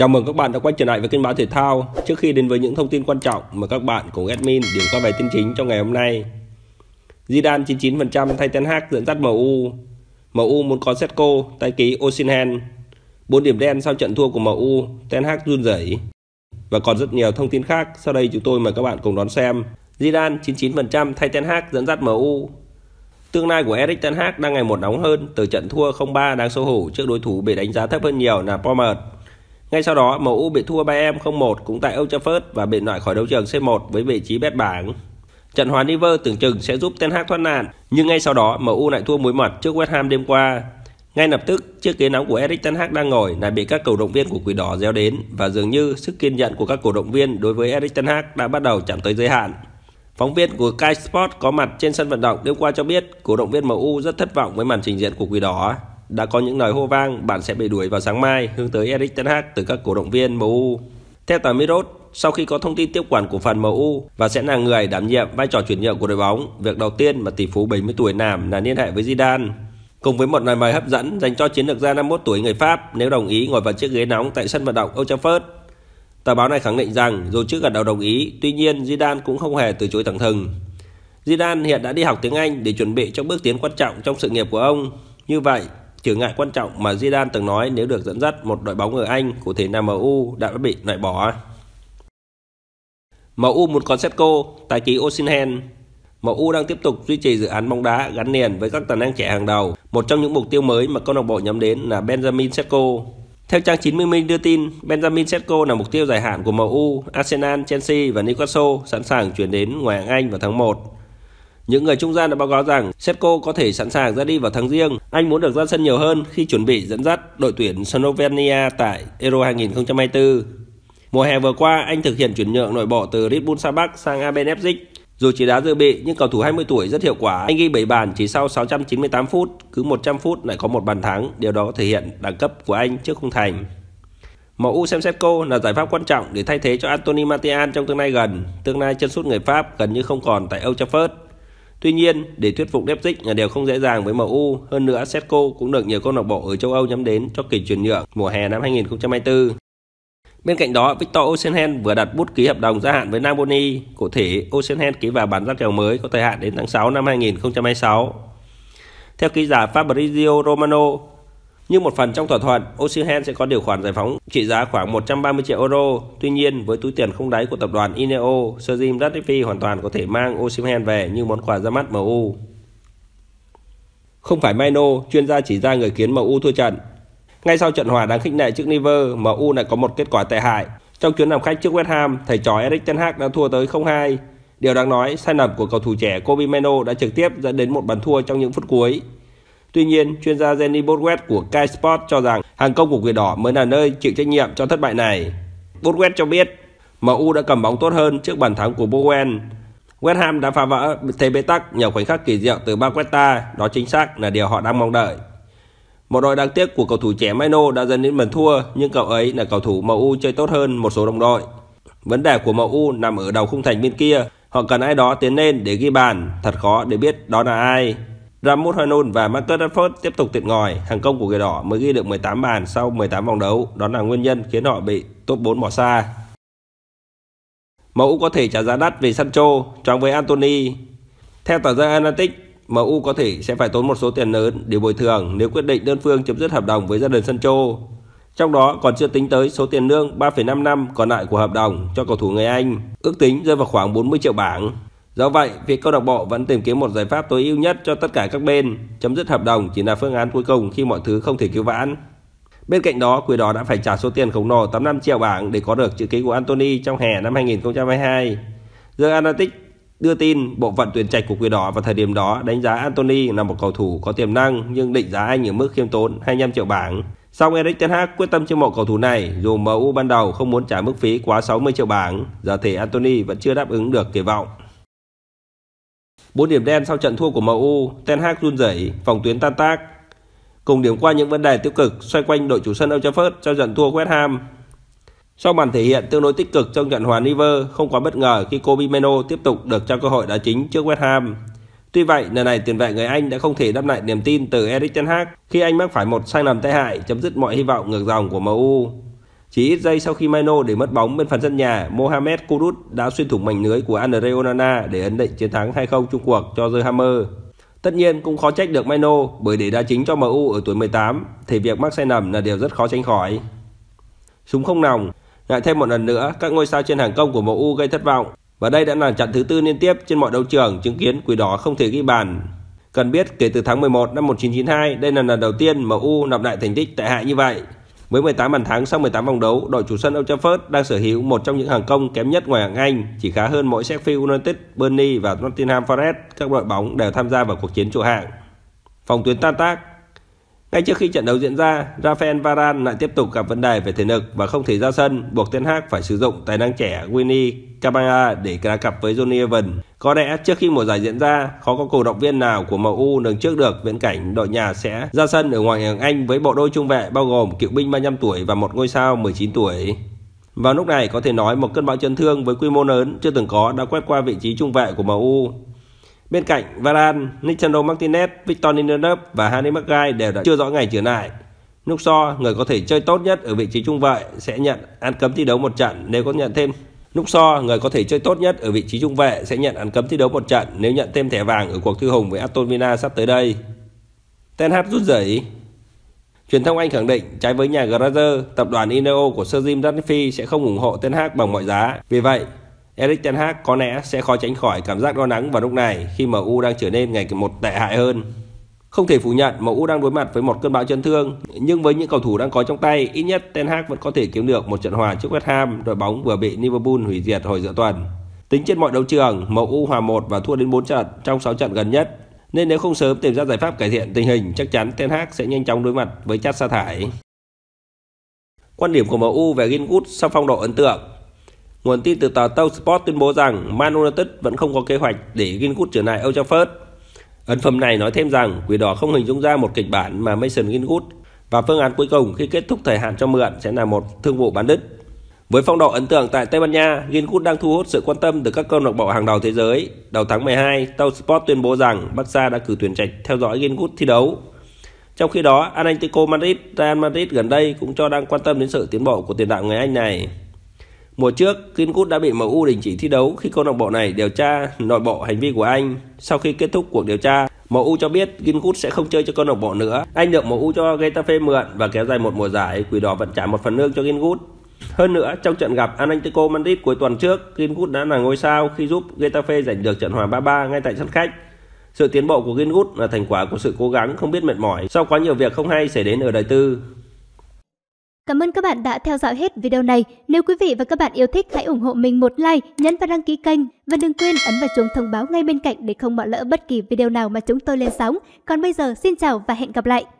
Chào mừng các bạn đã quay trở lại với kênh báo thể thao. Trước khi đến với những thông tin quan trọng, mời các bạn cùng admin điểm qua vài tin chính trong ngày hôm nay. Zidane 99% thay Ten Hag dẫn dắt MU. MU muốn có Sesko, tái ký Osimhen. 4 điểm đen sau trận thua của MU, Ten Hag run rẩy. Và còn rất nhiều thông tin khác, sau đây chúng tôi mời các bạn cùng đón xem. Zidane 99% thay Ten Hag dẫn dắt MU. Tương lai của Erik Ten Hag đang ngày một nóng hơn từ trận thua 0-3 đáng xấu hổ trước đối thủ bị đánh giá thấp hơn nhiều là Pomer. Ngay sau đó, MU bị thua Bayern 0-1 cũng tại Old Trafford và bị loại khỏi đấu trường C1 với vị trí bét bảng. Trận hòa Liverpool tưởng chừng sẽ giúp Ten Hag thoát nạn, nhưng ngay sau đó MU lại thua muối mật trước West Ham đêm qua. Ngay lập tức, chiếc ghế nóng của Erik Ten Hag đang ngồi lại bị các cổ động viên của Quỷ Đỏ réo đến và dường như sức kiên nhẫn của các cổ động viên đối với Erik Ten Hag đã bắt đầu chạm tới giới hạn. Phóng viên của Sky Sports có mặt trên sân vận động đêm qua cho biết cổ động viên MU rất thất vọng với màn trình diễn của Quỷ Đỏ. Đã có những lời hô vang bạn sẽ bị đuổi vào sáng mai hướng tới Erik Ten Hag từ các cổ động viên MU. Theo tờ Mirror, sau khi có thông tin tiếp quản của phần MU và sẽ là người đảm nhiệm vai trò chuyển nhượng của đội bóng, việc đầu tiên mà tỷ phú 70 tuổi làm là liên hệ với Zidane. Cùng với một lời mời hấp dẫn dành cho chiến lược gia 51 tuổi người Pháp nếu đồng ý ngồi vào chiếc ghế nóng tại sân vận động Old Trafford. Tờ báo này khẳng định rằng dù chưa gật đầu đồng ý, tuy nhiên Zidane cũng không hề từ chối thẳng thừng. Zidane hiện đã đi học tiếng Anh để chuẩn bị cho bước tiến quan trọng trong sự nghiệp của ông. Như vậy, trở ngại quan trọng mà Zidane từng nói nếu được dẫn dắt một đội bóng ở Anh, cụ thể là MU, đã bị loại bỏ. MU muốn có Sesko, tái ký Osimhen. MU đang tiếp tục duy trì dự án bóng đá gắn liền với các tài năng trẻ hàng đầu. Một trong những mục tiêu mới mà câu lạc bộ nhắm đến là Benjamin Sesko. Theo trang 90 Min đưa tin, Benjamin Sesko là mục tiêu dài hạn của MU, Arsenal, Chelsea và Newcastle sẵn sàng chuyển đến ngoại hạng Anh vào tháng 1. Những người trung gian đã báo cáo rằng Sesko có thể sẵn sàng ra đi vào tháng Giêng. Anh muốn được ra sân nhiều hơn khi chuẩn bị dẫn dắt đội tuyển Slovenia tại Euro 2024. Mùa hè vừa qua, anh thực hiện chuyển nhượng nội bộ từ Red Bull Salzburg sang AB Leipzig. Dù chỉ đá dự bị nhưng cầu thủ 20 tuổi rất hiệu quả. Anh ghi 7 bàn chỉ sau 698 phút, cứ 100 phút lại có một bàn thắng, điều đó thể hiện đẳng cấp của anh trước khung thành. MU xem Sesko là giải pháp quan trọng để thay thế cho Antony trong tương lai gần. Tương lai chân sút người Pháp gần như không còn tại Old Trafford. Tuy nhiên, để thuyết phục Leipzig là điều không dễ dàng với MU, hơn nữa Sesko cũng được nhiều câu lạc bộ ở châu Âu nhắm đến cho kỳ chuyển nhượng mùa hè năm 2024. Bên cạnh đó, Victor Osimhen vừa đặt bút ký hợp đồng gia hạn với Napoli, cụ thể Osimhen ký vào bản ra kèo mới có thời hạn đến tháng 6 năm 2026. Theo ký giả Fabrizio Romano, như một phần trong thỏa thuận, Osimhen sẽ có điều khoản giải phóng trị giá khoảng 130 triệu euro. Tuy nhiên, với túi tiền không đáy của tập đoàn Ineos, Sir Jim Ratcliffe hoàn toàn có thể mang Osimhen về như món quà ra mắt MU. Không phải Mainoo, chuyên gia chỉ ra người khiến MU thua trận. Ngay sau trận hòa đáng khích lệ trước Liverpool, MU lại có một kết quả tệ hại. Trong chuyến làm khách trước West Ham, thầy trò Erik Ten Hag đã thua tới 0-2. Điều đáng nói, sai lầm của cầu thủ trẻ Kobbie Mainoo đã trực tiếp dẫn đến một bàn thua trong những phút cuối. Tuy nhiên, chuyên gia Zeny Botwet của Sky Sports cho rằng hàng công của Quỷ Đỏ mới là nơi chịu trách nhiệm cho thất bại này. Botwet cho biết, MU đã cầm bóng tốt hơn trước bàn thắng của Bowen. West Ham đã phá vỡ thế bế tắc nhờ khoảnh khắc kỳ diệu từ Barretta, đó chính xác là điều họ đang mong đợi. Một đội đáng tiếc của cầu thủ trẻ Mainoo đã dẫn đến bàn thua, nhưng cậu ấy là cầu thủ MU chơi tốt hơn một số đồng đội. Vấn đề của MU nằm ở đầu khung thành bên kia, họ cần ai đó tiến lên để ghi bàn, thật khó để biết đó là ai. Ramón Valdano và Marcus Rashford tiếp tục tiệt ngòi, hàng công của người đỏ mới ghi được 18 bàn sau 18 vòng đấu, đó là nguyên nhân khiến họ bị top 4 bỏ xa. MU có thể trả giá đắt vì Sancho, trong với Antony. Theo tờ The Athletic, MU có thể sẽ phải tốn một số tiền lớn để bồi thường nếu quyết định đơn phương chấm dứt hợp đồng với gia đình Sancho. Trong đó còn chưa tính tới số tiền lương 3,5 năm còn lại của hợp đồng cho cầu thủ người Anh, ước tính rơi vào khoảng 40 triệu bảng. Do vậy, việc câu lạc bộ vẫn tìm kiếm một giải pháp tối ưu nhất cho tất cả các bên, chấm dứt hợp đồng chỉ là phương án cuối cùng khi mọi thứ không thể cứu vãn. Bên cạnh đó, Quỷ Đỏ đã phải trả số tiền khổng lồ 85 triệu bảng để có được chữ ký của Antony trong hè năm 2022. The Athletic đưa tin bộ phận tuyển trạch của Quỷ Đỏ vào thời điểm đó đánh giá Antony là một cầu thủ có tiềm năng nhưng định giá anh ở mức khiêm tốn 25 triệu bảng. Song Erik Ten Hag quyết tâm chiêu mộ cầu thủ này, dù MU ban đầu không muốn trả mức phí quá 60 triệu bảng, giờ thể Antony vẫn chưa đáp ứng được kỳ vọng. 4 điểm đen sau trận thua của MU, Ten Hag run rẩy, phòng tuyến tan tác. Cùng điểm qua những vấn đề tiêu cực xoay quanh đội chủ sân Old Trafford trong trận thua West Ham. Sau màn thể hiện tương đối tích cực trong trận hòa Liverpool, không quá bất ngờ khi Kobbie Mainoo tiếp tục được trao cơ hội đá chính trước West Ham. Tuy vậy, lần này tiền vệ người Anh đã không thể đáp lại niềm tin từ Erik Ten Hag khi anh mắc phải một sai lầm tệ hại chấm dứt mọi hy vọng ngược dòng của MU. Chỉ ít giây sau khi Mainoo để mất bóng bên phần sân nhà, Mohamed Kudus đã xuyên thủng mảnh lưới của Andre Onana để ấn định chiến thắng 2-0 chung cuộc cho The Hammers. Tất nhiên cũng khó trách được Mainoo bởi để đá chính cho MU ở tuổi 18 thì việc mắc sai lầm là điều rất khó tránh khỏi. Súng không nòng, lại thêm một lần nữa các ngôi sao trên hàng công của MU gây thất vọng và đây đã là trận thứ tư liên tiếp trên mọi đấu trường chứng kiến Quỷ Đỏ không thể ghi bàn. Cần biết kể từ tháng 11 năm 1992 đây là lần đầu tiên MU nạp lại thành tích tệ hại như vậy. Với 18 bàn thắng sau 18 vòng đấu, đội chủ sân Old Trafford đang sở hữu một trong những hàng công kém nhất ngoài hạng Anh, chỉ khá hơn mỗi Sheffield United, Burnley và Nottingham Forest. Các đội bóng đều tham gia vào cuộc chiến trụ hạng. Phòng tuyến tan tác. Ngay trước khi trận đấu diễn ra, Rafael Varane lại tiếp tục gặp vấn đề về thể lực và không thể ra sân, buộc Ten Hag phải sử dụng tài năng trẻ Winnie Cabaña để đá cặp với Johnny Evans. Có lẽ trước khi mùa giải diễn ra, khó có cổ động viên nào của MU lường trước được viễn cảnh đội nhà sẽ ra sân ở ngoại hạng Anh với bộ đôi trung vệ bao gồm cựu binh 35 tuổi và một ngôi sao 19 tuổi. Vào lúc này có thể nói một cơn bão chấn thương với quy mô lớn chưa từng có đã quét qua vị trí trung vệ của MU. Bên cạnh Varane, Nicandro Martinez, Victor Lindelof và Harry Maguire đều đã chưa rõ ngày trở lại. Lúc so, người có thể chơi tốt nhất ở vị trí trung vệ sẽ nhận án cấm thi đấu một trận nếu có nhận thêm. Lúc so, người có thể chơi tốt nhất ở vị trí trung vệ sẽ nhận án cấm thi đấu một trận nếu nhận thêm thẻ vàng ở cuộc thư hùng với Aston Villa sắp tới đây. Ten Hag rút rẩy. Truyền thông Anh khẳng định, trái với nhà Glazer, tập đoàn Ineos của Sir Jim Ratcliffe sẽ không ủng hộ Ten Hag bằng mọi giá. Vì vậy, Erik Ten Hag có lẽ sẽ khó tránh khỏi cảm giác lo lắng vào lúc này khi MU đang trở nên ngày càng một tệ hại hơn. Không thể phủ nhận MU đang đối mặt với một cơn bão chấn thương, nhưng với những cầu thủ đang có trong tay, ít nhất Ten Hag vẫn có thể kiếm được một trận hòa trước West Ham, đội bóng vừa bị Liverpool hủy diệt hồi giữa tuần. Tính trên mọi đấu trường, MU hòa 1 và thua đến 4 trận trong 6 trận gần nhất, nên nếu không sớm tìm ra giải pháp cải thiện tình hình, chắc chắn Ten Hag sẽ nhanh chóng đối mặt với chát sa thải. Quan điểm của MU về Greenwood sau phong độ ấn tượng. Nguồn tin từ tờ Talk Sport tuyên bố rằng Man United vẫn không có kế hoạch để Greenwood trở lại Old Trafford. Ấn phẩm này nói thêm rằng Quỷ Đỏ không hình dung ra một kịch bản mà Mason Greenwood và phương án cuối cùng khi kết thúc thời hạn cho mượn sẽ là một thương vụ bán đứt. Với phong độ ấn tượng tại Tây Ban Nha, Greenwood đang thu hút sự quan tâm từ các câu lạc bộ hàng đầu thế giới. Đầu tháng 12, Talk Sport tuyên bố rằng Barca đã cử tuyển trạch theo dõi Greenwood thi đấu. Trong khi đó, Atletico Madrid, Real Madrid gần đây cũng cho đang quan tâm đến sự tiến bộ của tiền đạo người Anh này. Mùa trước, Greenwood đã bị MU đình chỉ thi đấu khi câu lạc bộ này điều tra nội bộ hành vi của anh. Sau khi kết thúc cuộc điều tra, MU cho biết Greenwood sẽ không chơi cho câu lạc bộ nữa. Anh được MU cho Getafe mượn và kéo dài một mùa giải, Quỷ Đỏ vẫn trả một phần lương cho Greenwood. Hơn nữa, trong trận gặp Atletico Madrid cuối tuần trước, Greenwood đã là ngôi sao khi giúp Getafe giành được trận hòa 3-3 ngay tại sân khách. Sự tiến bộ của Greenwood là thành quả của sự cố gắng không biết mệt mỏi sau quá nhiều việc không hay xảy đến ở đời tư. Cảm ơn các bạn đã theo dõi hết video này. Nếu quý vị và các bạn yêu thích, hãy ủng hộ mình một like, nhấn và đăng ký kênh. Và đừng quên ấn vào chuông thông báo ngay bên cạnh để không bỏ lỡ bất kỳ video nào mà chúng tôi lên sóng. Còn bây giờ, xin chào và hẹn gặp lại!